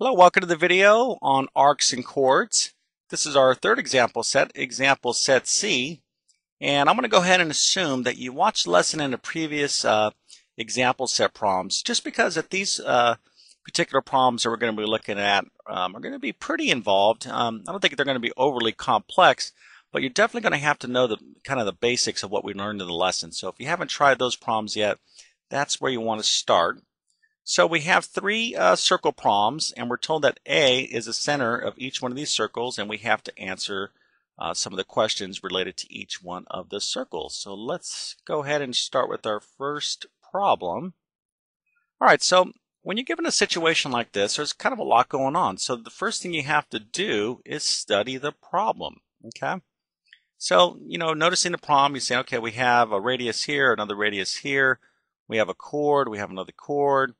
Hello, welcome to the video on arcs and chords. This is our third example set C, and I'm going to go ahead and assume that you watched the lesson in the previous example set problems, just because that these particular problems that we're going to be looking at are going to be pretty involved. I don't think they're going to be overly complex, but you're definitely going to have to know the kind of the basics of what we learned in the lesson. So if you haven't tried those problems yet, that's where you want to start. So we have three circle problems, and we're told that A is the center of each one of these circles, and we have to answer some of the questions related to each one of the circles. So let's go ahead and start with our first problem. All right, so when you're given a situation like this, there's kind of a lot going on. So the first thing you have to do is study the problem, okay? So, you know, noticing the problem, you say, okay, we have a radius here, another radius here. We have a chord, we have another chord.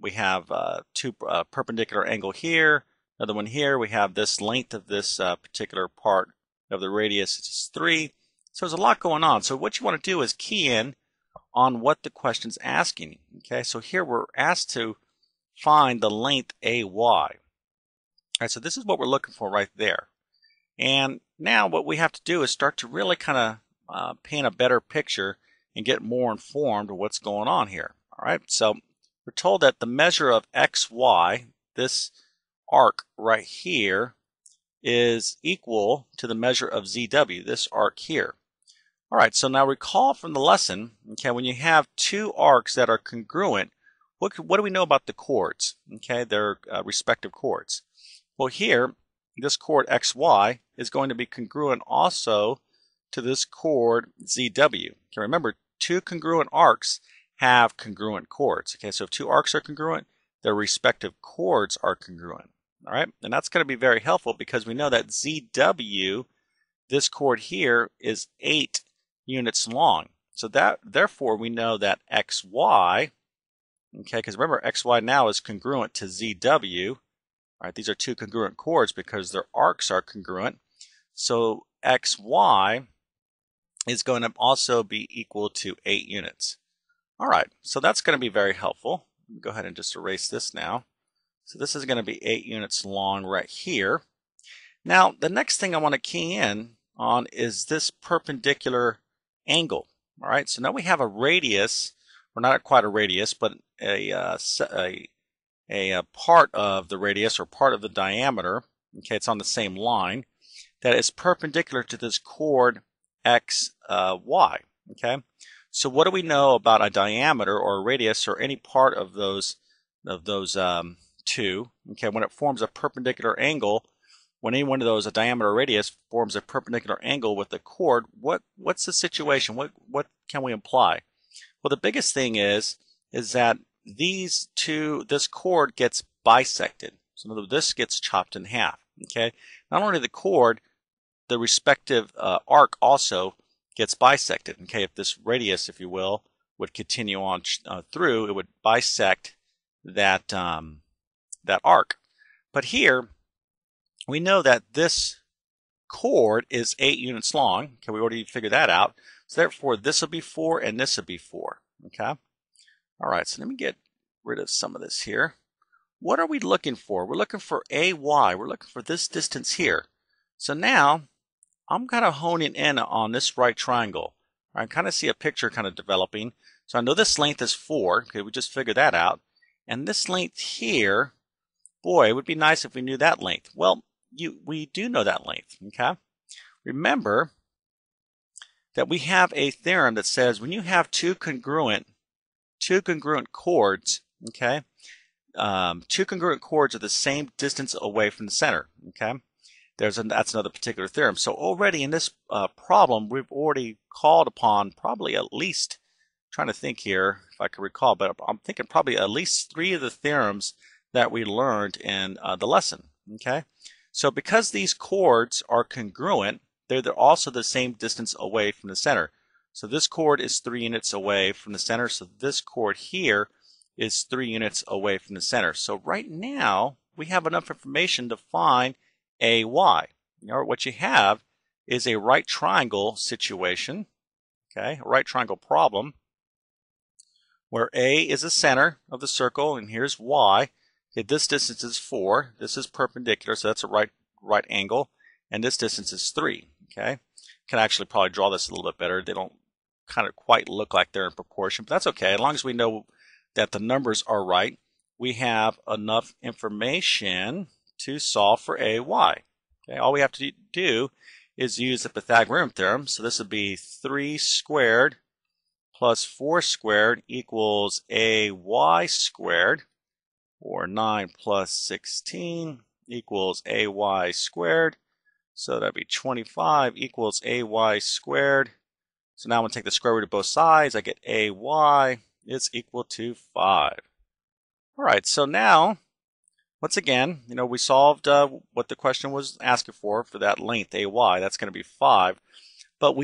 We have two perpendicular angle here, another one here. We have this length of this particular part of the radius is 3. So there's a lot going on. So what you want to do is key in on what the question's asking. Okay, so here we're asked to find the length AY. All right, so this is what we're looking for right there. And now what we have to do is start to really kind of paint a better picture and get more informed of what's going on here. All right, so we're told that the measure of XY, this arc right here, is equal to the measure of ZW, this arc here. All right, so now recall from the lesson, okay, when you have two arcs that are congruent, what do we know about the chords? Okay, their respective chords. Well, here, this chord XY is going to be congruent also to this chord ZW. Okay, remember, two congruent arcs have congruent chords. Okay, so if two arcs are congruent, their respective chords are congruent. All right, and that's going to be very helpful because we know that ZW, this chord here, is 8 units long. So that therefore we know that XY, okay, because remember XY now is congruent to ZW. All right, these are two congruent chords because their arcs are congruent. So XY is going to also be equal to 8 units. All right, so that's going to be very helpful. Let me go ahead and just erase this now. So this is going to be 8 units long right here. Now, the next thing I want to key in on is this perpendicular angle. All right, so now we have a radius, or not quite a radius, but a part of the radius or part of the diameter, okay, it's on the same line, that is perpendicular to this chord XY, okay? So what do we know about a diameter or a radius or any part of those two? Okay, when it forms a perpendicular angle, when any one of those, a diameter or radius, forms a perpendicular angle with a chord, what's the situation? What can we imply? Well, the biggest thing is that these two, this chord gets bisected. So this gets chopped in half. Okay, not only the chord, the respective arc also gets bisected. Okay, if this radius, if you will, would continue on through, it would bisect that that arc. But here, we know that this chord is 8 units long. Okay, we already figured that out. So therefore, this will be 4, and this will be 4. Okay. All right. So let me get rid of some of this here. What are we looking for? We're looking for AY. We're looking for this distance here. So now, I'm kind of honing in on this right triangle. I kind of see a picture kind of developing. So I know this length is 4. Okay, we just figured that out. And this length here, boy, it would be nice if we knew that length. Well, we do know that length, okay? Remember that we have a theorem that says when you have two congruent chords, okay, two congruent chords are the same distance away from the center, okay? That's another particular theorem. So already in this problem, we've already called upon probably at least, I'm trying to think here if I can recall, but I'm thinking probably at least 3 of the theorems that we learned in the lesson. Okay, so because these chords are congruent, they're also the same distance away from the center. So this chord is 3 units away from the center. So this chord here is 3 units away from the center. So right now, we have enough information to find AY. What you have is a right triangle situation, okay, a right triangle problem, where A is the center of the circle, and here's Y, Okay, this distance is 4. This is perpendicular, so that's a right angle. And this distance is 3. Okay, can actually probably draw this a little bit better. They don't kind of quite look like they're in proportion, but that's okay. As long as we know that the numbers are right, we have enough information to solve for AY. Okay, all we have to do is use the Pythagorean theorem. So this would be 3 squared plus 4 squared equals AY squared, or 9 plus 16 equals AY squared. So that'd be 25 equals AY squared. So now I'm going to take the square root of both sides. I get AY is equal to 5. All right, so now, once again, you know, we solved what the question was asking for that length, AY. That's going to be 5. But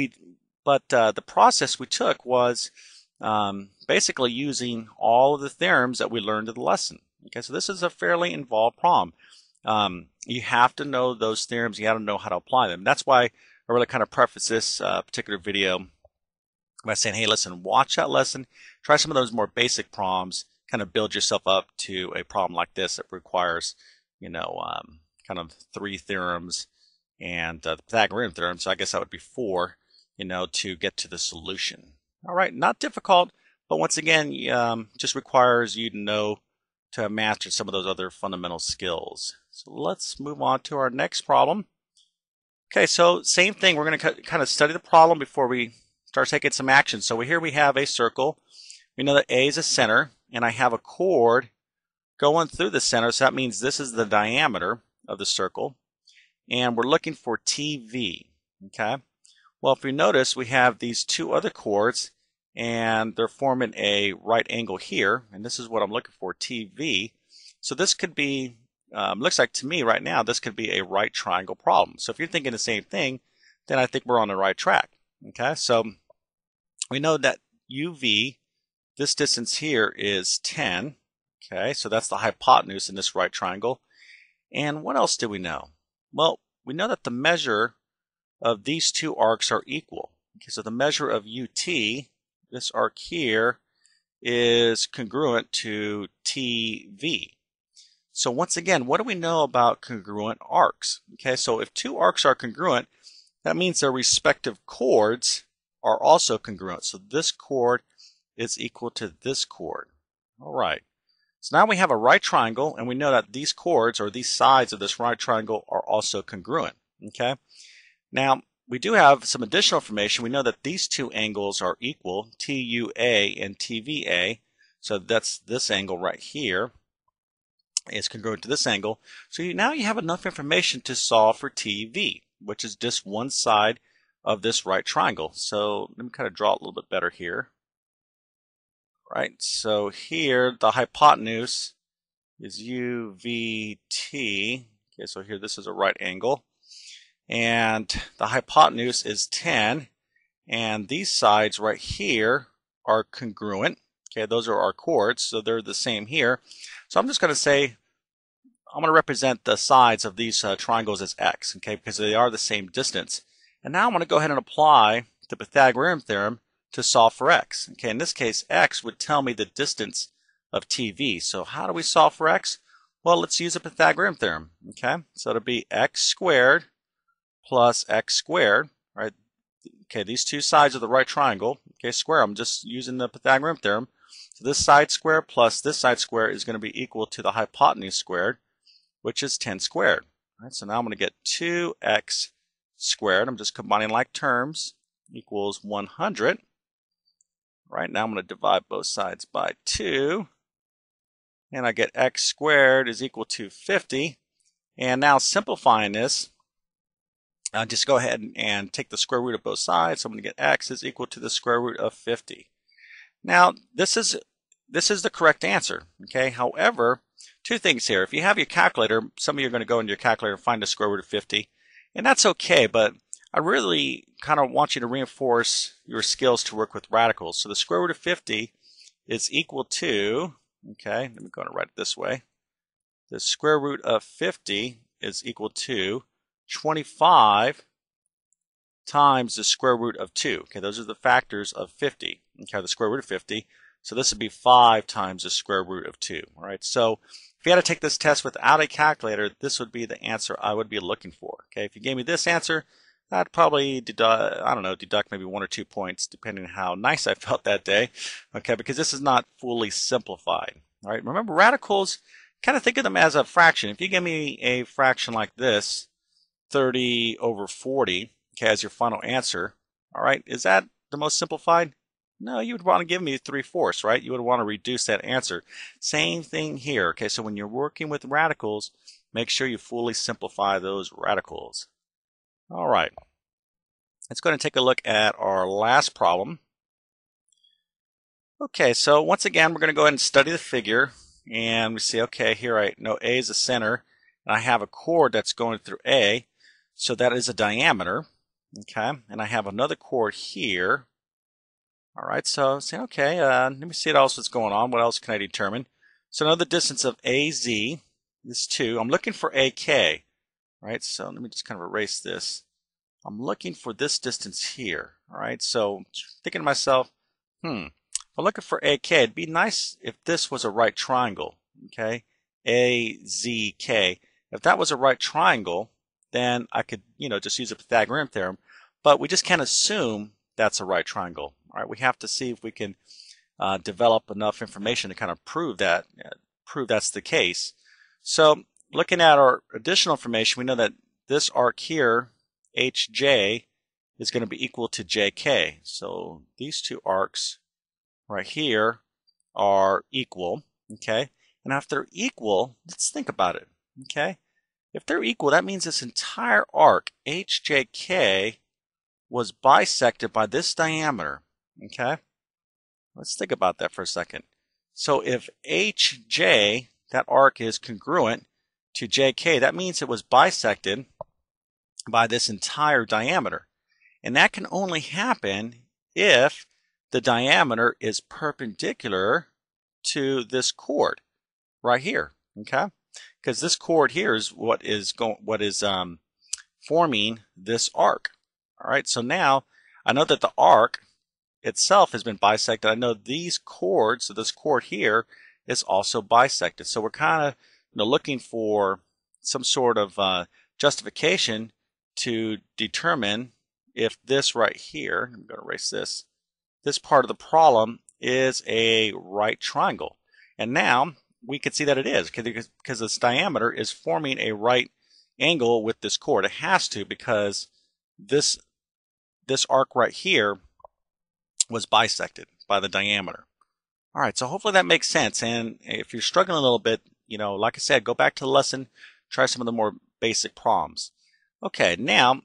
the process we took was basically using all of the theorems that we learned in the lesson. Okay, so this is a fairly involved problem. You have to know those theorems. You have to know how to apply them. That's why I really kind of preface this particular video by saying, hey, listen, watch that lesson. Try some of those more basic problems. Kind of build yourself up to a problem like this that requires, you know, kind of 3 theorems and the Pythagorean theorem. So I guess that would be 4, you know, to get to the solution. All right, not difficult, but once again, just requires you to know to have mastered some of those other fundamental skills. So let's move on to our next problem. Okay, so same thing. We're going to kind of study the problem before we start taking some action. So here we have a circle. We know that A is a center, and I have a chord going through the center, so that means this is the diameter of the circle, and we're looking for TV. Okay, well, if you notice, we have these 2 other chords, and they're forming a right angle here, and this is what I'm looking for, TV. So this could be, looks like to me right now, this could be a right triangle problem. So if you're thinking the same thing, then I think we're on the right track. Okay, so we know that UV, this distance here is 10. Okay, so that's the hypotenuse in this right triangle. And what else do we know? Well, we know that the measure of these 2 arcs are equal. Okay, so the measure of UT, this arc here, is congruent to TV. So once again, what do we know about congruent arcs? Okay, so if 2 arcs are congruent, that means their respective chords are also congruent. So this chord is equal to this chord. All right. So now we have a right triangle, and we know that these chords, or these sides of this right triangle, are also congruent. Okay. Now, we do have some additional information. We know that these 2 angles are equal, TUA and TVA. So that's this angle right here is congruent to this angle. So now you have enough information to solve for TV, which is just one side of this right triangle. So let me kind of draw it a little bit better here. Right, so here the hypotenuse is UVT. Okay, so here this is a right angle, and the hypotenuse is 10, and these sides right here are congruent. Okay, those are our chords, so they're the same here. So I'm just going to say I'm going to represent the sides of these triangles as x, okay, because they are the same distance. And now I'm going to go ahead and apply the Pythagorean theorem to solve for x. Okay, in this case, x would tell me the distance of TV. So how do we solve for x? Well, let's use a Pythagorean theorem. Okay, so it'll be x squared plus x squared, right? Okay, these 2 sides of the right triangle, okay, square, I'm just using the Pythagorean theorem. So this side square plus this side square is going to be equal to the hypotenuse squared, which is 10 squared. All right, so now I'm going to get 2x squared. I'm just combining like terms, equals 100. Right, now I'm going to divide both sides by 2, and I get x squared is equal to 50. And now simplifying this, I'll just go ahead and take the square root of both sides. So I'm going to get x is equal to the square root of 50. Now this is the correct answer. Okay, however, 2 things here. If you have your calculator, some of you are going to go into your calculator and find the square root of 50, and that's okay, but I really kind of want you to reinforce your skills to work with radicals. So the square root of 50 is equal to, okay, let me go and write it this way. The square root of 50 is equal to 25 times the square root of 2. Okay, those are the factors of 50. Okay, the square root of 50. So this would be 5 times the square root of 2. All right, so If you had to take this test without a calculator, this would be the answer I would be looking for. Okay, if you gave me this answer, I'd probably deduct maybe 1 or 2 points depending on how nice I felt that day. Okay, because this is not fully simplified. All right, remember radicals, kind of think of them as a fraction. If you give me a fraction like this, 30 over 40, okay, as your final answer, all right, is that the most simplified? No, you would want to give me 3/4, right? You would want to reduce that answer. Same thing here, okay? So when you're working with radicals, make sure you fully simplify those radicals. All right, let's go ahead and take a look at our last problem. Okay, so once again, we're going to go ahead and study the figure, and we see, okay, here I know A is the center, and I have a chord that's going through A, so that is a diameter, okay? And I have another chord here. All right, so say, okay, let me see what else is going on. What else can I determine? So now the distance of AZ is 2. I'm looking for AK, right? So let me just kind of erase this. I'm looking for this distance here, all right? So thinking to myself, if I'm looking for AK, it'd be nice if this was a right triangle, okay? AZK. If that was a right triangle, then I could, you know, just use the Pythagorean theorem, but we just can't assume that's a right triangle. All right, we have to see if we can develop enough information to kind of prove that, prove that's the case. So looking at our additional information, we know that this arc here, HJ, is going to be equal to JK. So these two arcs right here are equal, okay? And if they're equal, let's think about it, okay? If they're equal, that means this entire arc, HJK, was bisected by this diameter. Okay, let's think about that for a second. So if HJ, that arc, is congruent to JK, that means it was bisected by this entire diameter. And that can only happen if the diameter is perpendicular to this chord right here. Okay, because this chord here is what is forming this arc. All right, so now I know that the arc itself has been bisected. I know these chords, so this chord here is also bisected. So we're kind of looking for some sort of justification to determine if this right here, I'm going to erase this, this part of the problem is a right triangle. And now we can see that it is, because this diameter is forming a right angle with this chord. It has to, because this arc right here was bisected by the diameter. All right, so hopefully that makes sense. And if you're struggling a little bit, you know, like I said, go back to the lesson, try some of the more basic problems. Okay, now,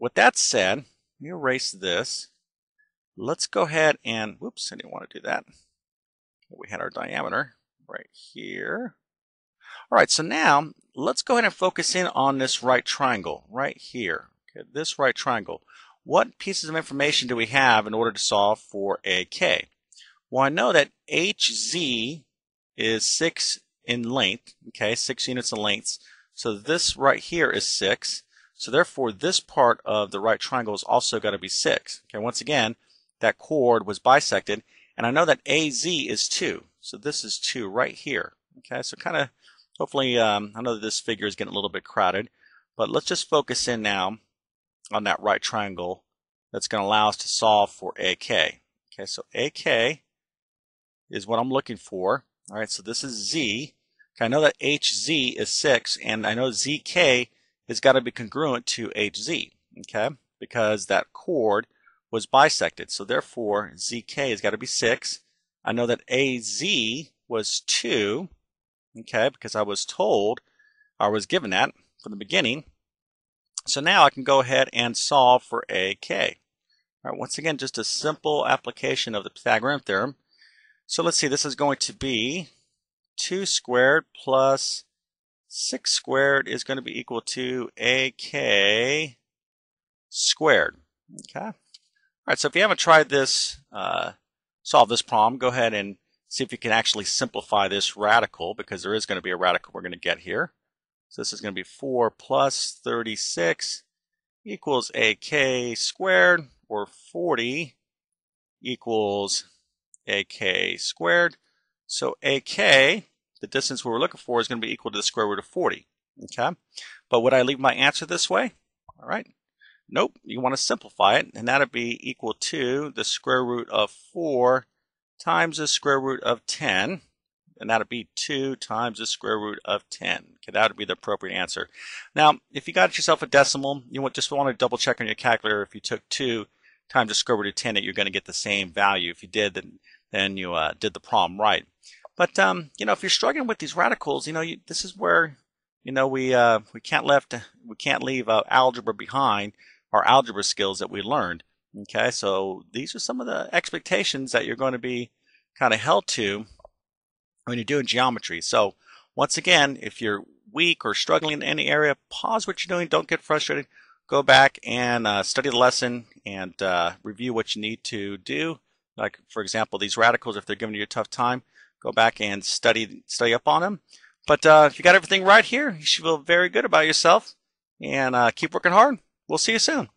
with that said, let me erase this. Let's go ahead and, whoops, I didn't want to do that. We had our diameter right here. All right, so now, let's go ahead and focus in on this right triangle right here. Okay, this right triangle. What pieces of information do we have in order to solve for AK? Well, I know that HZ is 6 in length, okay, 6 units in length. So this right here is 6. So therefore, this part of the right triangle is also got to be 6. Okay, once again, that chord was bisected. And I know that AZ is 2. So this is 2 right here. Okay, so kind of, hopefully, I know that this figure is getting a little bit crowded, but let's just focus in now on that right triangle that's going to allow us to solve for AK. Okay, so AK is what I'm looking for. All right, so this is Z. Okay, I know that HZ is 6, and I know ZK has got to be congruent to HZ, okay, because that chord was bisected. So therefore, ZK has got to be 6. I know that AZ was 2, okay, because I was told, I was given that from the beginning. So now I can go ahead and solve for AK. All right, once again, just a simple application of the Pythagorean theorem. So let's see, this is going to be 2 squared plus 6 squared is going to be equal to AK squared. Okay. All right, so if you haven't tried this, solve this problem, go ahead and see if you can actually simplify this radical, because there is going to be a radical we're going to get here. So this is going to be 4 plus 36 equals AK squared, or 40 equals AK squared. So AK, the distance we're looking for is going to be equal to the square root of 40. Okay, but would I leave my answer this way? All right. Nope, you want to simplify it, and that would be equal to the square root of 4 times the square root of 10, and that would be 2 times the square root of 10. Okay, that would be the appropriate answer. Now, if you got yourself a decimal, you just want to double check on your calculator if you took 2 times the square root of 10 that you're going to get the same value. If you did, then you did the problem right. But, if you're struggling with these radicals, this is where, we can't leave algebra behind, our algebra skills that we learned. Okay, so these are some of the expectations that you're going to be kind of held to when you're doing geometry. So once again, if you're weak or struggling in any area, pause what you're doing. Don't get frustrated. Go back and study the lesson and review what you need to do. Like, for example, these radicals, if they're giving you a tough time, go back and study up on them. But if you got everything right here, you should feel very good about yourself, and keep working hard. We'll see you soon.